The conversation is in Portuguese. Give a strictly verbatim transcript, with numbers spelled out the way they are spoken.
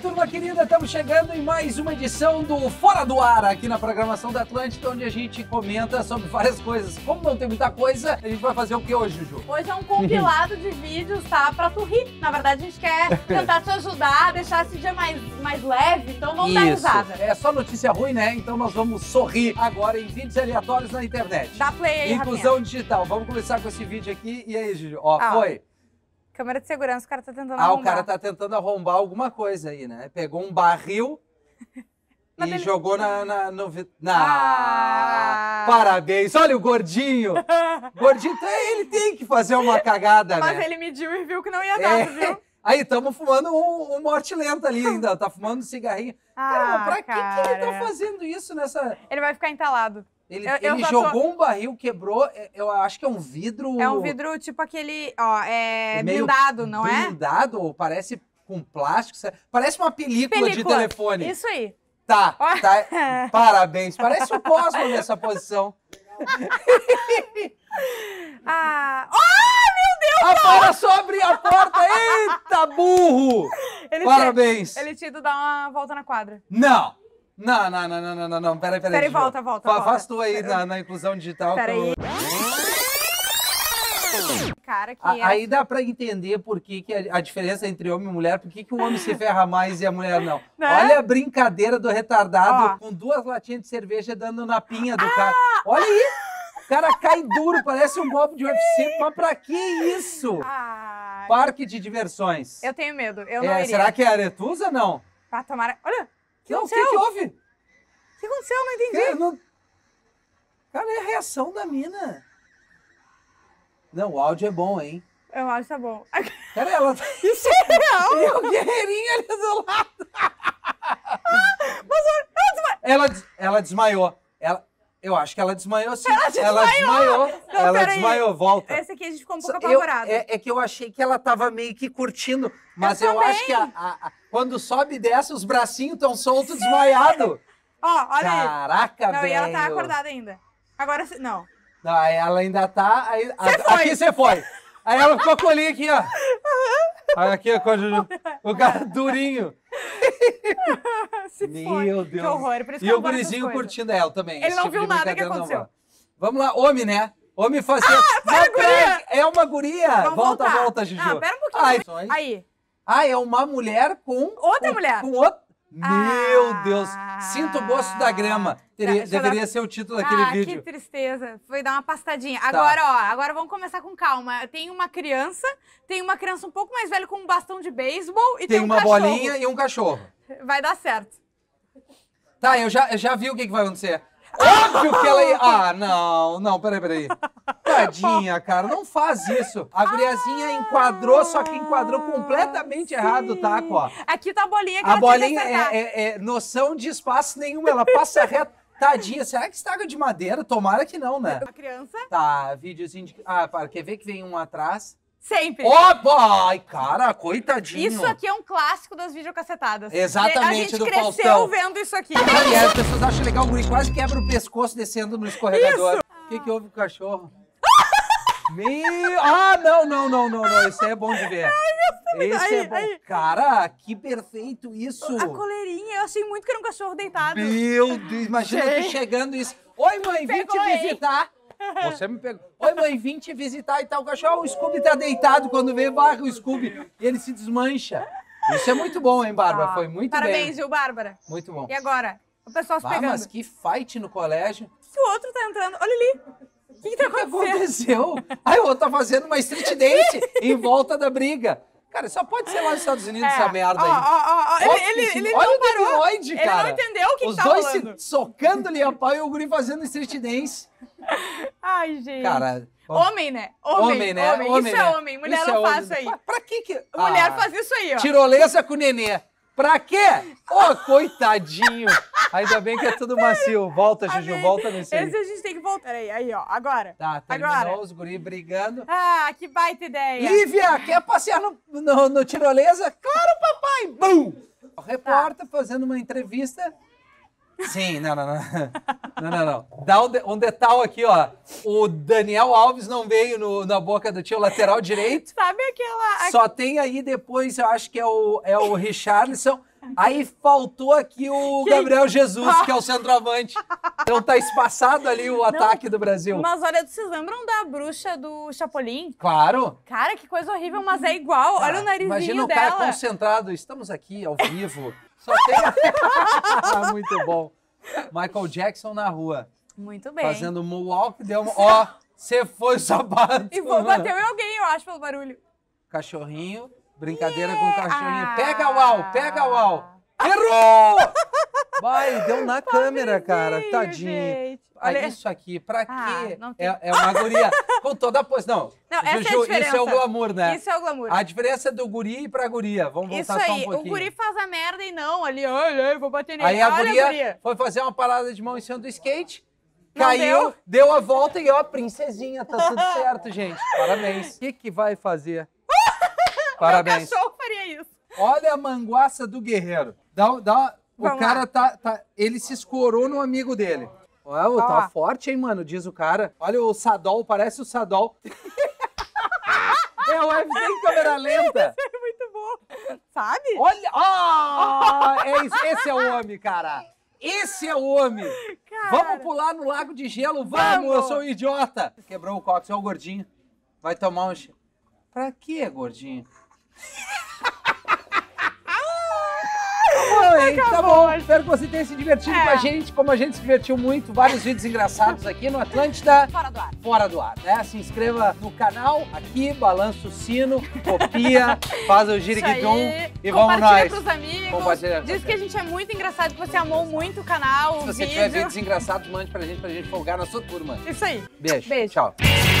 turma querida, estamos chegando em mais uma edição do Fora do Ar, aqui na programação da Atlântida, onde a gente comenta sobre várias coisas. Como não tem muita coisa, a gente vai fazer o que hoje, Juju? Hoje é um compilado de vídeos, tá? Pra tu rir. Na verdade, a gente quer tentar te ajudar, deixar esse dia mais, mais leve, então vamos Isso. dar risada. É só notícia ruim, né? Então nós vamos sorrir agora em vídeos aleatórios na internet. Dá play aí, Inclusão Rafinha. Digital. Vamos começar com esse vídeo aqui. E aí, Juju? Ó, ah. foi. Câmera de segurança, o cara tá tentando ah, arrombar. Ah, o cara tá tentando arrombar alguma coisa aí, né? Pegou um barril e ele... jogou na... na, no, na... Ah. Parabéns! Olha o gordinho! Gordinho, ele tem que fazer uma cagada, Mas né? Mas ele mediu e viu que não ia dar, é. viu? Aí, estamos fumando um, um morte lenta ali ainda, tá fumando um cigarrinho. Ah, Caramba, pra cara. que, que ele tá fazendo isso nessa... Ele vai ficar entalado. Ele, eu, eu ele jogou tô... um barril, quebrou, eu acho que é um vidro... É um vidro tipo aquele, ó, é, é blindado, não blindado, é? Blindado, parece com plástico, parece uma película, película. de telefone. Isso aí. Tá, oh. tá, parabéns, parece o Cosmo nessa posição. ah, oh, meu Deus! Agora só abre a porta, eita burro! Ele parabéns. Tinha, ele tinha ido dar uma volta na quadra. Não! Não, não, não, não, não, não, não, peraí, peraí. Peraí, volta, volta, volta. Afastou aí na, na inclusão digital. Peraí. Eu... Cara, que a, é... Aí dá pra entender por que, que a, a diferença entre homem e mulher, por que, que o homem se ferra mais e a mulher não. não. Olha a brincadeira do retardado Ó. com duas latinhas de cerveja dando na pinha do ah! cara. Olha aí, o cara cai duro, parece um golpe de U F C, mas pra que isso? Ah, Parque de diversões. Eu tenho medo, eu não é, iria. Será que é aretusa, não? Ah, tomara... Olha... Não, o que, que houve? O que aconteceu? Eu não entendi. Cara, não... Cara, é a reação da mina. Não, o áudio é bom, hein? O áudio tá bom. Cara, ela... Isso é real? Tem o guerreirinho ali do lado. ela, ela desmaiou. Ela... Eu acho que ela desmaiou sim. Ela desmaiou. Ela desmaiou, não, ela desmaiou. volta. Essa aqui a gente ficou um pouco apavorado. É, é que eu achei que ela tava meio que curtindo, mas eu, eu acho que a, a, a, quando sobe e desce, os bracinhos estão soltos, sim. desmaiado. Ó, olha Caraca, aí. Não, velho. E ela tá acordada ainda. Agora, não. Não, ela ainda tá... Aí, a, aqui você foi. Aí ela ficou com a colinha aqui, ó. Olha aqui, o cara durinho. Se Meu Deus. Que horror. Por isso e que eu o gurizinho curtindo ela também. Ele Esse não tipo viu nada que aconteceu. Vamos lá, homem, né? Homem fazia... Ah, foi a guria. É uma guria. Vamos volta, voltar. volta, Juju. Ah, pera um pouquinho. Ai, aí. Ah, é uma mulher com... Outra com, mulher. Com outra... Meu ah, Deus, sinto o gosto da grama. Teria, deveria dar... ser o título daquele ah, vídeo. Ah, que tristeza. Foi dar uma pastadinha. Tá. Agora, ó, agora vamos começar com calma. Tem uma criança, tem uma criança um pouco mais velha com um bastão de beisebol e tem, tem um uma cachorro. bolinha e um cachorro. Vai dar certo. Tá, eu já, eu já vi o que, que vai acontecer. Óbvio que ela ia... Ah, não, não, peraí, peraí. Tadinha, cara, não faz isso. A guriazinha ah, enquadrou, só que enquadrou completamente sim. errado o taco, ó. Aqui tá a bolinha que a ela bolinha é, é, é noção de espaço nenhuma, ela passa reto. Tadinha, será que estraga de madeira? Tomara que não, né? A criança? Tá, videozinho de... Ah, para, quer ver que vem um atrás? Sempre. Opa! Ai, cara, coitadinho. Isso aqui é um clássico das videocassetadas. Exatamente, do Faustão. A gente cresceu vendo isso aqui. E as pessoas acham legal, o guri quase quebra o pescoço descendo no escorregador. O que que houve com o cachorro? Meu... Ah, não, não, não, não, não. Isso aí é bom de ver. Ai, Esse aí, é bom. Aí. Cara, que perfeito isso. A coleirinha, eu achei muito que era um cachorro deitado. Meu Deus, imagina Sei. tu chegando isso. Oi, mãe, vim te visitar. Você me pegou. Oi, mãe, vim te visitar e tal. O cachorro, o Scooby tá deitado. Quando vem, barra o Scooby e ele se desmancha. Isso é muito bom, hein, Bárbara? Ah, Foi muito parabéns, bem. Parabéns, viu, Bárbara? Muito bom. E agora? O pessoal se ah, pegando. Mas que fight no colégio. Se o outro tá entrando... Olha ali. O que, que, tá que aconteceu? Aí o outro tá fazendo uma street dance em volta da briga. Cara, só pode ser lá nos Estados Unidos é. essa merda aí. Oh, oh, oh, oh. Ele, ele, ele Olha não parou. o demoide, cara. Ele não entendeu o que Os que tá dois rolando. se socando ali a pau e o guri fazendo street dance. Ai, gente. Cara, homem, né? Homem, homem né? Homem. Homem, isso né? é homem. Mulher isso não é faz isso aí. Pra, pra que que... Ah, mulher faz isso aí, ó. Tirolesa com nenê. Pra quê? Ô, oh, coitadinho. Ainda bem que é tudo macio. Volta, Juju, Amém. volta nesse aí. Esse a gente tem que voltar. Peraí, aí, ó, agora. Tá, terminou agora. os guri brigando. Ah, que baita ideia. Lívia, quer passear no, no, no tirolesa? Claro, papai. Bum! O repórter tá. fazendo uma entrevista. Sim, não, não, não. Não, não, não. Dá um, de, um detalhe aqui, ó. O Daniel Alves não veio no, na boca do tio lateral direito. Sabe aquela... Só tem aí depois, eu acho que é o, é o Richarlison. Aí faltou aqui o Quem? Gabriel Jesus, que é o centroavante. Então tá espaçado ali o ataque Não, do Brasil. Mas olha, vocês lembram da bruxa do Chapolin? Claro. Cara, que coisa horrível, mas é igual. Olha ah, o narizinho dela. Imagina o cara dela. Concentrado. Estamos aqui ao vivo. Só tem... ah, muito bom. Michael Jackson na rua. Muito bem. Fazendo moonwalk, deu uma... Ó, você foi sapato. E vou, bateu em alguém, eu acho, pelo barulho. Cachorrinho, brincadeira yeah. com o cachorrinho. Ah. Pega o au, pega o au. Errou! Vai, deu na Pobrezinho, câmera, cara. Tadinho. Gente. Olha isso aqui, pra quê? Ah, é, é uma guria com toda a pose. Não, não Juju, essa é a isso é o glamour, né? Isso é o glamour. A diferença é do guri pra guria. Vamos voltar isso só aí. Um pouquinho. O guri faz a merda e não ali, olha, vou bater nele. Aí a guria, a guria foi fazer uma parada de mão em cima do skate. Não caiu, deu. deu a volta e ó, princesinha, tá tudo certo, gente. Parabéns. O que que vai fazer? Parabéns. Meu cachorro faria isso. Olha a manguaça do guerreiro. Dá, dá, o Vamos cara tá, tá... Ele se escorou no amigo dele. Uau, tá lá. Forte, hein, mano, diz o cara. Olha o Sadol, parece o Sadol. É o U F C em câmera lenta. Isso é muito bom. Sabe? Olha, oh, é, esse é o homem, cara. Esse é o homem! Cara. Vamos pular no lago de gelo, vamos, vamos! Eu sou um idiota! Quebrou o cóccix, é o gordinho. Vai tomar um... Pra quê, gordinho? Tá bom, hein? Tá bom. Espero que você tenha se divertido é. com a gente, como a gente se divertiu muito. Vários vídeos engraçados aqui no Atlântida. Fora do ar. Fora do ar, né? Se inscreva no canal aqui, balança o sino, copia, faz o giriguidum e vamos nós. Compartilha pros amigos. Compartilha. Diz que a gente é muito engraçado, que você amou muito o canal, o vídeo. Se você tiver vídeos engraçados, mande pra gente, pra gente folgar na sua turma. Isso aí. Beijo. Beijo. Tchau.